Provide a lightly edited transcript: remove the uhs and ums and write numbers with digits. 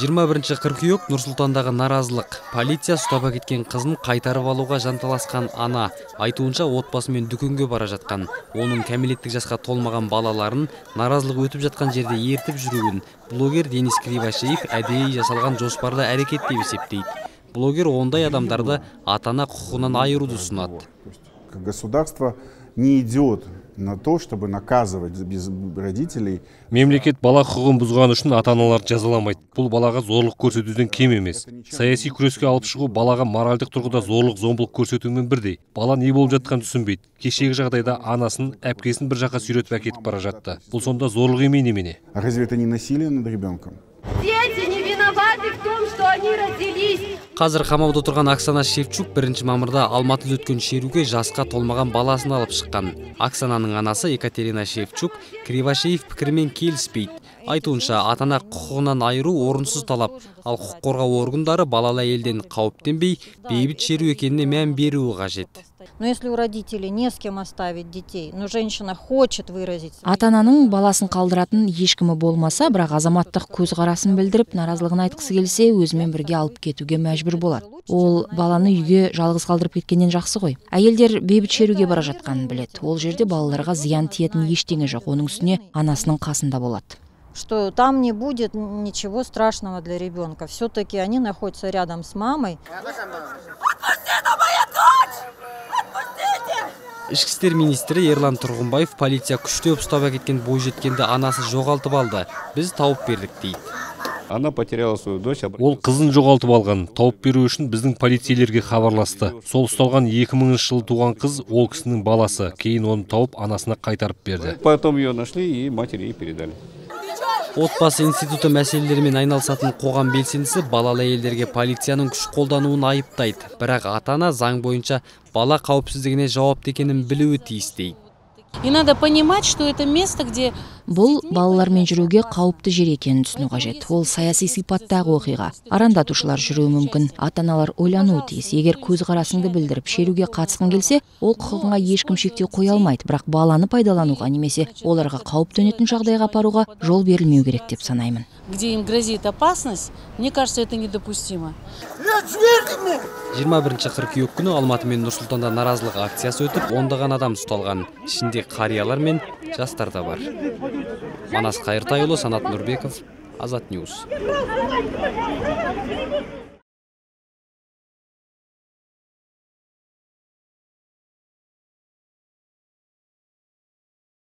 21-ші қыркүйек Нұр-Сұлтандағы наразылық. Полиция ұстап кеткен қызын қайтарып алуға жанталасқан ана. Айтуынша отбасымен дүкенге бара жатқан. Оның кәмелеттік жасқа толмаған балаларын наразылық өтіп жатқан жерде ертіп жүруін блогер Денис Кривошеев әдейі жасалған жоспарлы әрекет деп есептейді. Блогер ондай адамдарды ата-ана құқығынан айыруды ұсынады. Государство не идет на то, чтобы наказывать без родителей. Мемлекет бала құқығын бұзған үшін ата-аналарды жазаламайды. Бұл балаға зорлық көрсетуден кем емес. Саяси күреске алып шығу балаға моральдық тұрғыда зорлық, зомбылық көрсетумен бірдей. Бала не болып жатқан түсінбейді. Кешегі жағдайда анасын, әпкесін бір жаққа сүйретіп әкетіп бара жатты. Бұл сонда зорлық емей немене? А разве это не насилие над ребенком? Қазір қамауда тұрған Аксана Шевчук 1 мамырда Алматыда өткен шеруге жасқа толмаған баласын алып шыққан. Аксананың анасы Екатерина Шевчук Кривошеев пікірмен келіспейді. Айтуынша, ата-ана құқығынан айыру орынсыз талап, ал құқық қорғау органдары балалы әйелден қауіптенбей, бейбіт шеру екеніне мән беруі қажет. Но если у родителей не с кем оставить детей, но женщина хочет выразить... Атананың баласын қалдыратын ешкімі болмаса, бірақ азаматтық көзқарасын білдіріп, наразылығын айтқысы келсе, өзімен бірге алып кетуге мәжбүр болады. Ол баланы үйге жалғыз қалдырып кеткеннен жақсы ғой. Әйелдер бейбіт шеруге бара жатқанын біледі. Ол жерде балаларға зиян тиетін ештеңе жоқ, оның үстіне анасының қасында болады. Что там не будет ничего страшного для ребенка. Все-таки они находятся рядом с мамой. Ішкі істер министрі Ерлан Тұрғынбаев полиция күштеп ұстап әкеткен бойжеткенді анасы жоғалтып алды. Біз тауып бердік дейді. Она потеряла свою дочь. Ол қызын жоғалтып алған. Тауып беру үшін біздің полицейлерге хабарласты. Сол ұсталған 2000 жылы туған қыз ол кісінің баласы. Кейін оны тауып анасына қайтарып берді. Потом ее нашли и матери ей передали. Отбасы институты мәселелерімен айналысатын қоғам белсендісі балалы әйелдерге полицияның күш қолдануын айыптайды. Бірақ ата-ана заң бойынша бала қауіпсіздігіне жауапты екенін білуі тиіс дейді. Бұл балалармен жүруге қауіпті жер екенін түсіну қажет. Ол саяси сипаттағы оқиға. Арандатушылар жүруі мүмкін. Ата-аналар ойлануы тиіс. Егер көзқарасыңды білдіріп шеруге қатысқың келсе, ол құқығыңа ешкім шектеу қоя алмайды. Бірақ баланы пайдалануға немесе оларға қауіп төнетін жағдайға апаруға жол берілмеу керек деп санаймын. Где им грозит опасность, мне кажется, это недопустимо. 21-ші қыркүйек күні Алматы мен Нұр-Сұлтанда наразылық акциясы өтіп, ондаған адам ұсталған. Ішінде қариялар мен жастар да бар. Манас Қайыртайұлы, Санат Нурбеков, Азат News.